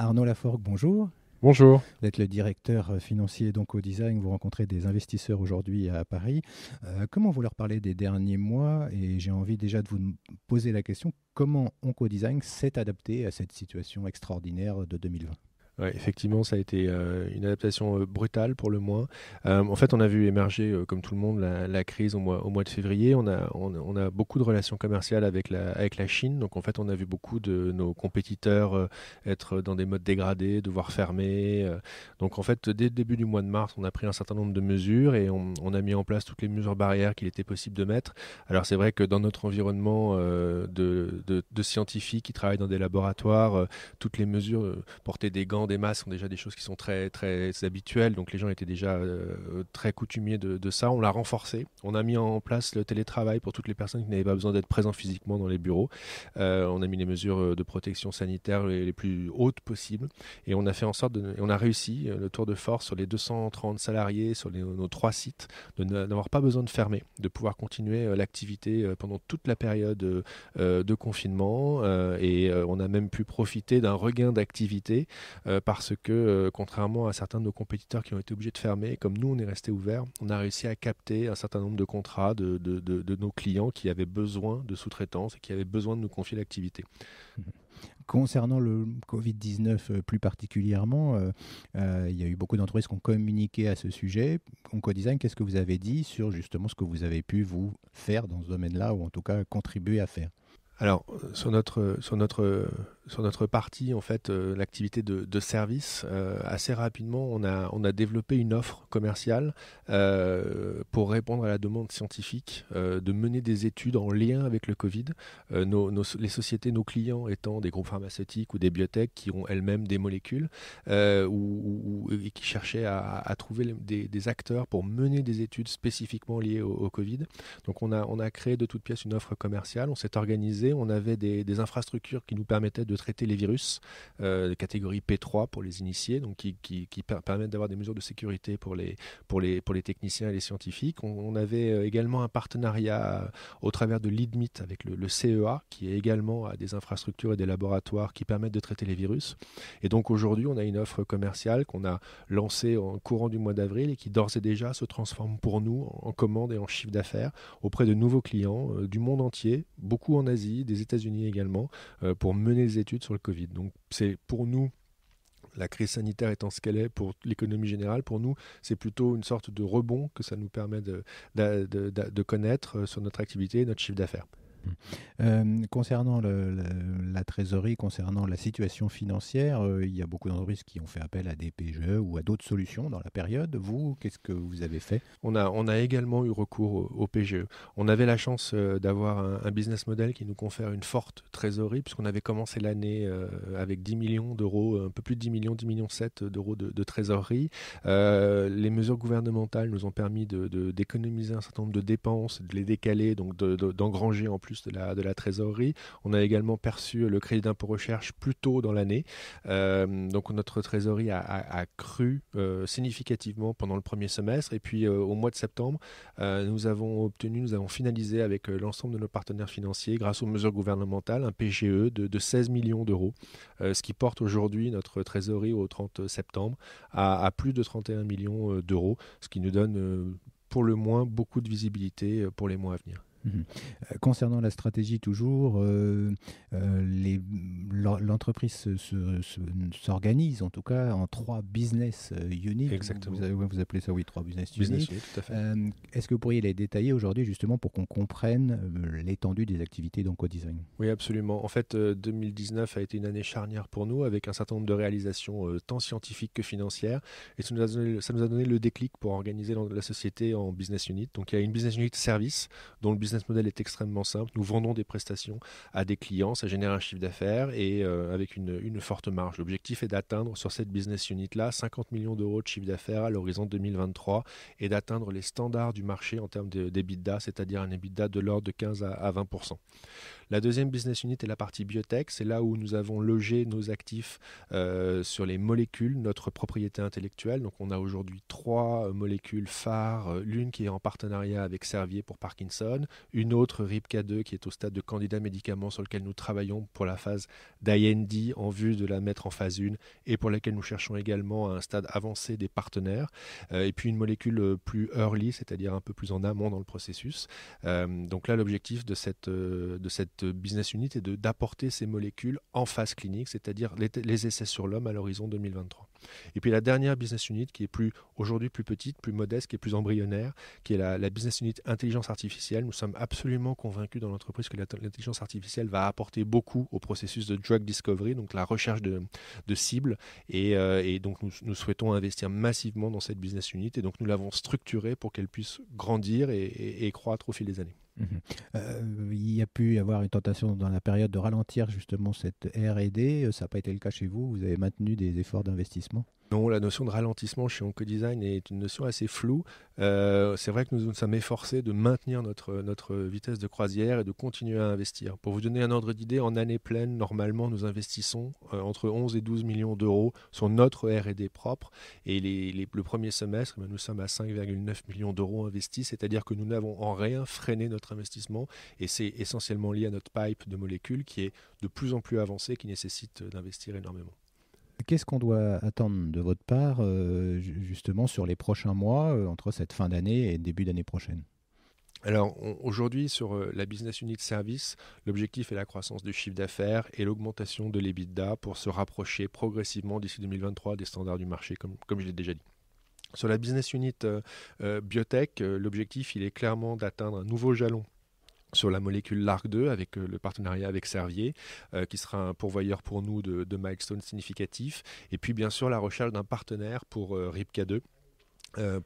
Arnaud Lafforgue, bonjour. Bonjour. Vous êtes le directeur financier d'OncoDesign. Vous rencontrez des investisseurs aujourd'hui à Paris. Comment vous leur parlez des derniers mois? Et j'ai envie déjà de vous poser la question, comment OncoDesign s'est adapté à cette situation extraordinaire de 2020? Ouais, effectivement, ça a été une adaptation brutale pour le moins. En fait, on a vu émerger, comme tout le monde, la crise au mois de février. On a beaucoup de relations commerciales avec la Chine. Donc, en fait, on a vu beaucoup de nos compétiteurs être dans des modes dégradés, devoir fermer. Donc, en fait, dès le début du mois de mars, on a pris un certain nombre de mesures et on a mis en place toutes les mesures barrières qu'il était possible de mettre. Alors, c'est vrai que dans notre environnement de scientifiques qui travaillent dans des laboratoires, toutes les mesures portaient des gants, des masques sont déjà des choses qui sont très, très habituelles, donc les gens étaient déjà très coutumiers de ça. On l'a renforcé, on a mis en place le télétravail pour toutes les personnes qui n'avaient pas besoin d'être présentes physiquement dans les bureaux. On a mis les mesures de protection sanitaire les plus hautes possibles et on a fait en sorte on a réussi le tour de force sur les 230 salariés, sur nos 3 sites, de n'avoir pas besoin de fermer, de pouvoir continuer l'activité pendant toute la période de confinement et on a même pu profiter d'un regain d'activité parce que, contrairement à certains de nos compétiteurs qui ont été obligés de fermer, comme nous on est resté ouvert, on a réussi à capter un certain nombre de contrats de nos clients qui avaient besoin de sous-traitance et qui avaient besoin de nous confier l'activité. Concernant le Covid-19 plus particulièrement, il y a eu beaucoup d'entreprises qui ont communiqué à ce sujet. OncoDesign, qu'est-ce que vous avez dit sur justement ce que vous avez pu vous faire dans ce domaine-là, ou en tout cas contribuer à faire? Alors, sur notre partie, en fait, l'activité de service, assez rapidement, on a développé une offre commerciale pour répondre à la demande scientifique de mener des études en lien avec le Covid. Les sociétés, nos clients étant des groupes pharmaceutiques ou des biotech qui ont elles-mêmes des molécules et qui cherchaient à trouver des acteurs pour mener des études spécifiquement liées au Covid. Donc, on a créé de toutes pièces une offre commerciale. On s'est organisé. On avait des infrastructures qui nous permettaient de traiter les virus, de catégorie P3 pour les initiés, donc qui permettent d'avoir des mesures de sécurité pour les techniciens et les scientifiques. On avait également un partenariat au travers de l'IDMIT avec le CEA, qui est également à des infrastructures et des laboratoires qui permettent de traiter les virus. Et donc aujourd'hui, on a une offre commerciale qu'on a lancée en courant du mois d'avril et qui d'ores et déjà se transforme pour nous en commandes et en chiffre d'affaires auprès de nouveaux clients du monde entier, beaucoup en Asie, des États-Unis également, pour mener des études sur le Covid. Donc c'est pour nous, la crise sanitaire étant ce qu'elle est pour l'économie générale, pour nous c'est plutôt une sorte de rebond que ça nous permet de connaître sur notre activité et notre chiffre d'affaires. Concernant la trésorerie, concernant la situation financière, il y a beaucoup d'entreprises qui ont fait appel à des PGE ou à d'autres solutions dans la période. Vous, qu'est-ce que vous avez fait? On a également eu recours au PGE. On avait la chance d'avoir un business model qui nous confère une forte trésorerie puisqu'on avait commencé l'année avec 10 millions d'euros, un peu plus de 10 millions 7 d'euros de trésorerie. Les mesures gouvernementales nous ont permis d'économiser un certain nombre de dépenses, de les décaler, donc d'engranger en plus de la trésorerie. On a également perçu le crédit d'impôt recherche plus tôt dans l'année. Donc notre trésorerie a cru significativement pendant le premier semestre. Et puis au mois de septembre, nous avons finalisé avec l'ensemble de nos partenaires financiers, grâce aux mesures gouvernementales, un PGE de 16 millions d'euros, ce qui porte aujourd'hui notre trésorerie au 30 septembre à plus de 31 millions d'euros, ce qui nous donne pour le moins beaucoup de visibilité pour les mois à venir. Concernant la stratégie toujours, l'entreprise s'organise en tout cas en 3 business units. Exactement. Vous appelez ça, oui, 3 business units. Tout à fait. Est-ce que vous pourriez les détailler aujourd'hui justement pour qu'on comprenne l'étendue des activités d'OncoDesign? Oui, absolument. En fait, 2019 a été une année charnière pour nous avec un certain nombre de réalisations tant scientifiques que financières et ça nous a donné le déclic pour organiser la société en business unit. Donc il y a une business unit service dont le business model est extrêmement simple. Nous vendons des prestations à des clients, ça génère un chiffre d'affaires et avec une forte marge. L'objectif est d'atteindre sur cette business unit-là 50 millions d'euros de chiffre d'affaires à l'horizon 2023 et d'atteindre les standards du marché en termes d'EBITDA, c'est-à-dire un EBITDA de l'ordre de 15 à 20%. La deuxième business unit est la partie biotech. C'est là où nous avons logé nos actifs sur les molécules, notre propriété intellectuelle. Donc on a aujourd'hui 3 molécules phares, l'une qui est en partenariat avec Servier pour Parkinson, une autre RIPK2 qui est au stade de candidat médicament sur lequel nous travaillons pour la phase d'IND en vue de la mettre en phase 1 et pour laquelle nous cherchons également à un stade avancé des partenaires. Et puis une molécule plus early, c'est-à-dire un peu plus en amont dans le processus. Donc là, l'objectif de cette business unit est d'apporter ces molécules en phase clinique, c'est-à-dire les essais sur l'homme à l'horizon 2023. Et puis la dernière business unit qui est aujourd'hui plus petite, plus modeste, qui est plus embryonnaire, qui est la business unit intelligence artificielle. Nous sommes absolument convaincus dans l'entreprise que l'intelligence artificielle va apporter beaucoup au processus de drug discovery, donc la recherche de cibles. Et donc nous souhaitons investir massivement dans cette business unit et donc nous l'avons structurée pour qu'elle puisse grandir et croître au fil des années. Il y a pu y avoir une tentation dans la période de ralentir justement cette R&D. Ça n'a pas été le cas chez vous. Vous avez maintenu des efforts d'investissement? Non, la notion de ralentissement chez OncoDesign est une notion assez floue. C'est vrai que nous nous sommes efforcés de maintenir notre vitesse de croisière et de continuer à investir. Pour vous donner un ordre d'idée, en année pleine, normalement, nous investissons entre 11 et 12 millions d'euros sur notre R&D propre. Et le premier semestre, nous sommes à 5,9 millions d'euros investis, c'est-à-dire que nous n'avons en rien freiné notre investissement. Et c'est essentiellement lié à notre pipe de molécules qui est de plus en plus avancée, qui nécessite d'investir énormément. Qu'est-ce qu'on doit attendre de votre part, justement, sur les prochains mois, entre cette fin d'année et début d'année prochaine ? Alors aujourd'hui sur la business unit service, l'objectif est la croissance du chiffre d'affaires et l'augmentation de l'EBITDA pour se rapprocher progressivement d'ici 2023 des standards du marché, comme je l'ai déjà dit. Sur la business unit biotech, l'objectif il est clairement d'atteindre un nouveau jalon sur la molécule LARC2 avec le partenariat avec Servier qui sera un pourvoyeur pour nous de milestones significatifs et puis bien sûr la recherche d'un partenaire pour RIPK2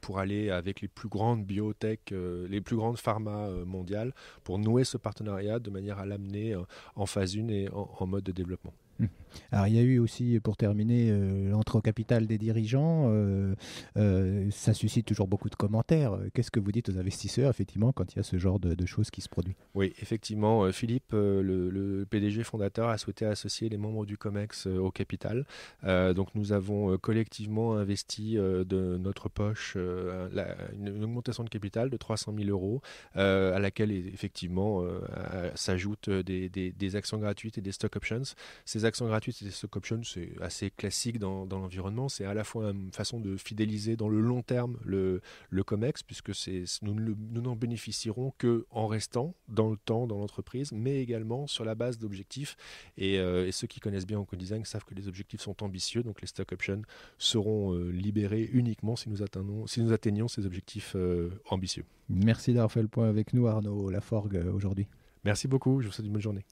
pour aller avec les plus grandes biotech, les plus grandes pharma mondiales pour nouer ce partenariat de manière à l'amener en phase 1 et en mode de développement. Alors il y a eu aussi, pour terminer, l'entrecapital des dirigeants, ça suscite toujours beaucoup de commentaires. Qu'est-ce que vous dites aux investisseurs, effectivement, quand il y a ce genre de choses qui se produisent? Oui, effectivement, Philippe, le PDG fondateur, a souhaité associer les membres du Comex au capital. Donc nous avons collectivement investi de notre poche une augmentation de capital de 300 000 euros, à laquelle effectivement s'ajoutent des actions gratuites et des stock options. Ces actions gratuites et les stock options, c'est assez classique dans l'environnement. C'est à la fois une façon de fidéliser dans le long terme le Comex, puisque nous n'en bénéficierons qu'en restant dans le temps, dans l'entreprise, mais également sur la base d'objectifs. Et ceux qui connaissent bien OncoDesign savent que les objectifs sont ambitieux, donc les stock options seront libérés uniquement si nous atteignons ces objectifs ambitieux. Merci d'avoir fait le point avec nous, Arnaud Lafforgue, aujourd'hui. Merci beaucoup, je vous souhaite une bonne journée.